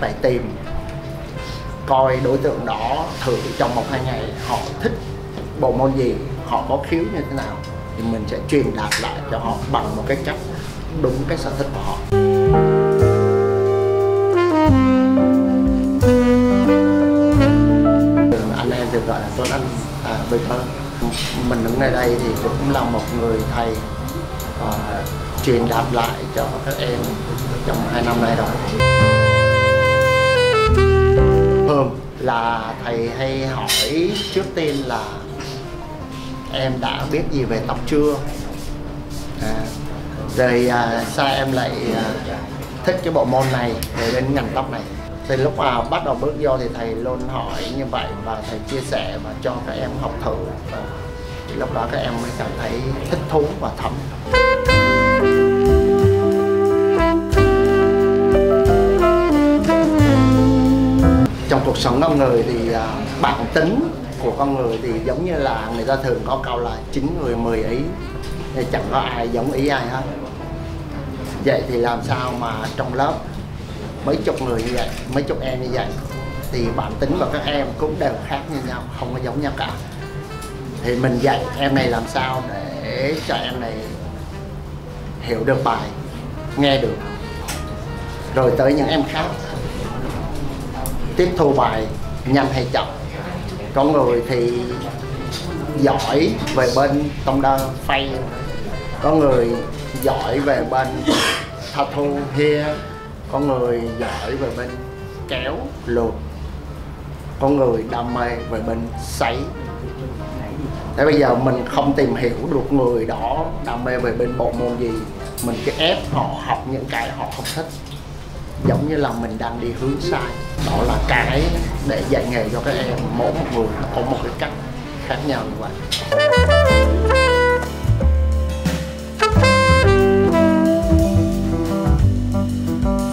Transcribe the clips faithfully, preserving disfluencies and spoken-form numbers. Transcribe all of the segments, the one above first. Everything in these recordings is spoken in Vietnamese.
Phải tìm coi đối tượng đó thử trong một hai ngày họ thích bộ môn gì, họ có khiếu như thế nào thì mình sẽ truyền đạt lại cho họ bằng một cái cách đúng cái sở thích của họ. Anh em được gọi là Tuấn Anh à, Bình Hơn. Mình đứng nơi đây thì cũng là một người thầy à, truyền đạt lại cho các em trong hai năm nay rồi. Thường là thầy hay hỏi trước tiên là em đã biết gì về tóc chưa, à, rồi à, sao em lại à, thích cái bộ môn này rồi đến ngành tóc này. Thì lúc mà bắt đầu bước vô thì thầy luôn hỏi như vậy và thầy chia sẻ và cho các em học thử, và lúc đó các em mới cảm thấy thích thú và thấm. Trong cuộc sống con người thì bản tính của con người thì giống như là người ta thường có câu là chín người mười ý, thì chẳng có ai giống ý ai hết. Vậy thì làm sao mà trong lớp mấy chục người như vậy, mấy chục em như vậy thì bản tính của các em cũng đều khác như nhau, không có giống nhau cả. Thì mình dạy em này làm sao để cho em này hiểu được bài, nghe được, rồi tới những em khác tiếp thu bài nhanh hay chậm. Có người thì giỏi về bên tông đơ phay, có người giỏi về bên tattoo here, có người giỏi về bên kéo luộc, có người đam mê về bên sấy. Thế bây giờ mình không tìm hiểu được người đó đam mê về bên bộ môn gì, mình cứ ép họ học những cái họ không thích, giống như là mình đang đi hướng sai. Đó là cái để dạy nghề cho các em, mỗi một người có một cái cách khác nhau như vậy.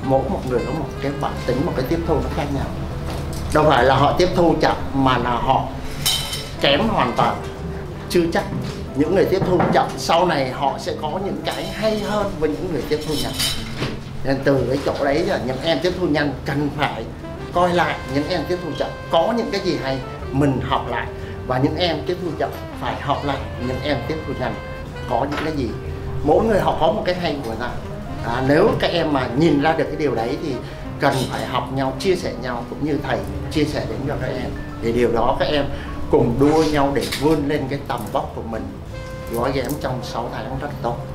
Mỗi một người có một cái bản tính, một cái tiếp thu nó khác nhau. Đâu phải là họ tiếp thu chậm mà là họ kém hoàn toàn, chưa chắc. Những người tiếp thu chậm sau này họ sẽ có những cái hay hơn với những người tiếp thu nhanh. Nên từ cái chỗ đấy là những em tiếp thu nhanh cần phải coi lại những em tiếp thu chậm có những cái gì hay mình học lại, và những em tiếp thu chậm phải học lại những em tiếp thu nhanh có những cái gì. Mỗi người họ có một cái hay của người ta. À, nếu các em mà nhìn ra được cái điều đấy thì cần phải học nhau, chia sẻ nhau, cũng như thầy chia sẻ đến cho các em. Thì điều đó các em cùng đua nhau để vươn lên cái tầm vóc của mình, gói ghém trong sáu tháng rất tốt.